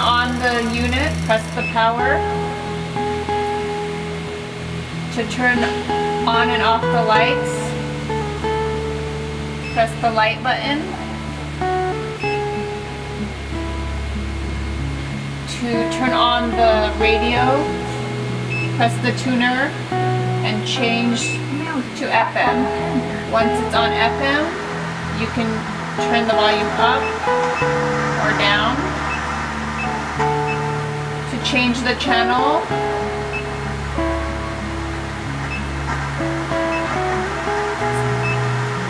On the unit, press the power to turn on and off the lights. Press the light button to turn on the radio. Press the tuner and change to FM. Once it's on FM, you can turn the volume up or down. Change the channel.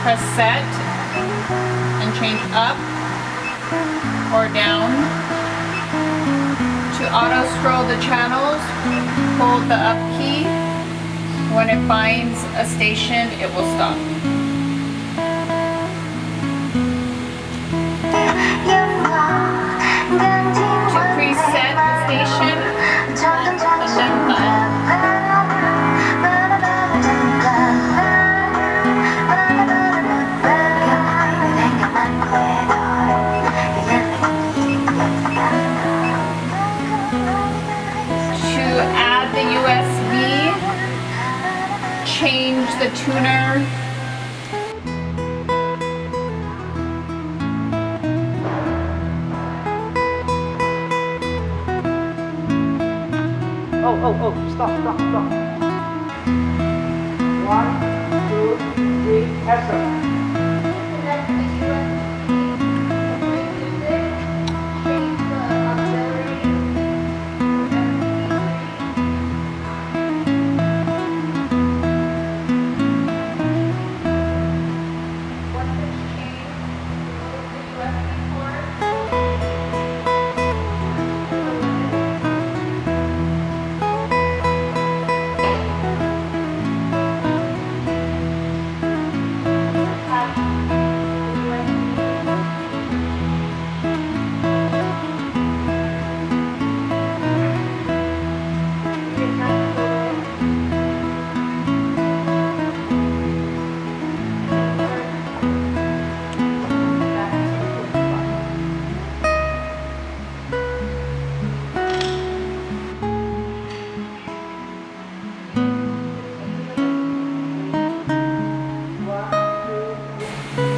Press set and change up or down. To auto scroll the channels, hold the up key. When it finds a station, it will stop. Change the tuner. Stop. 1, 2, 3, press.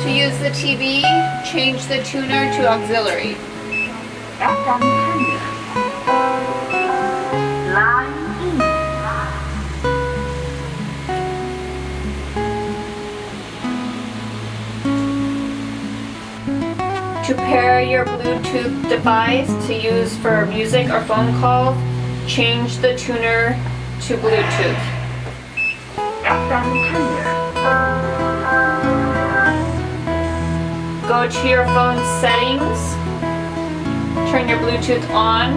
To use the TV, change the tuner to auxiliary. FM tuner. Line in. To pair your Bluetooth device to use for music or phone calls, change the tuner to Bluetooth. FM tuner. Go to your phone settings, turn your Bluetooth on.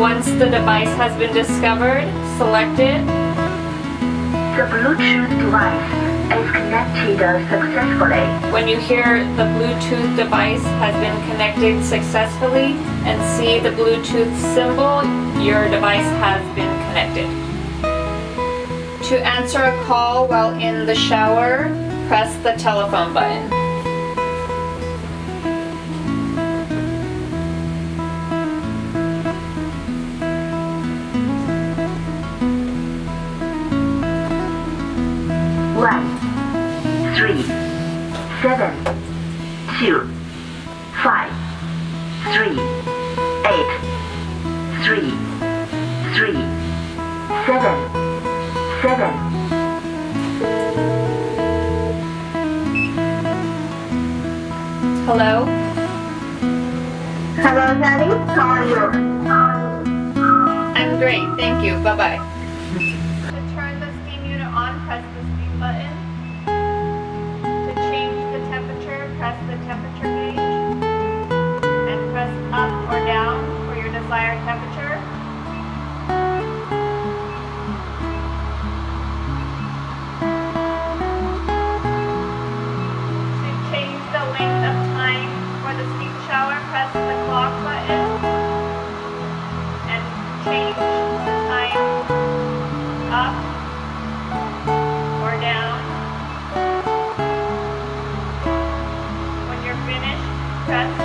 Once the device has been discovered, select it. The Bluetooth device is connected successfully. When you hear the Bluetooth device has been connected successfully and see the Bluetooth symbol, your device has been connected. To answer a call while in the shower, press the telephone button. One, 3, 7, 2, 5, 3, 8, 3, 3, 7, 7. Hello? Hello, Daddy. How are you? I'm great, thank you. Bye-bye. To turn the steam unit on, press the steam button. To change the temperature, press the temperature gauge and press up or down for your desired temperature. To change the length of time for the steam shower, press the clock button and change the time up or down. When you're finished, press has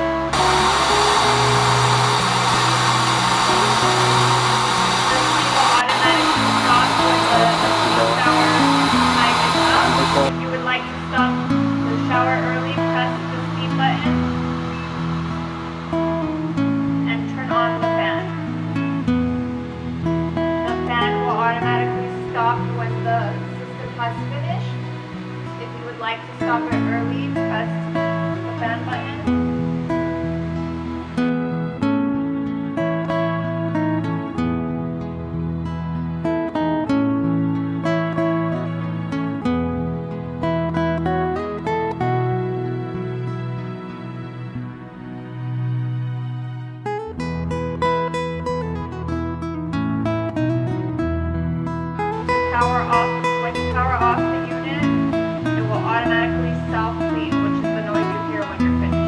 finished. If you would like to stop it early, press the fan button. Power off the unit, it will automatically self-clean, which is the noise you hear when you're finished.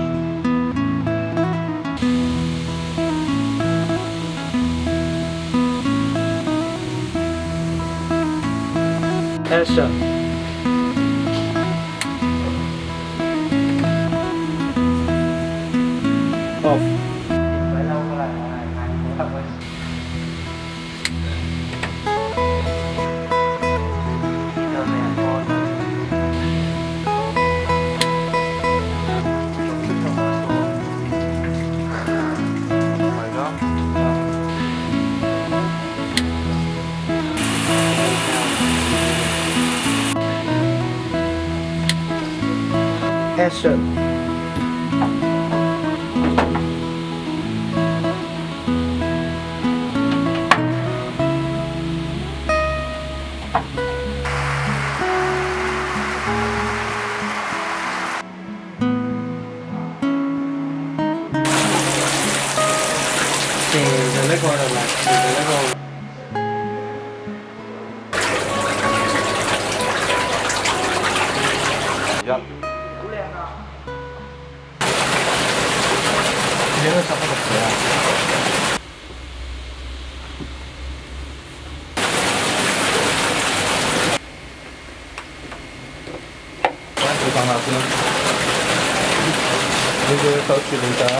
Off. Action. The record. Terima kasih.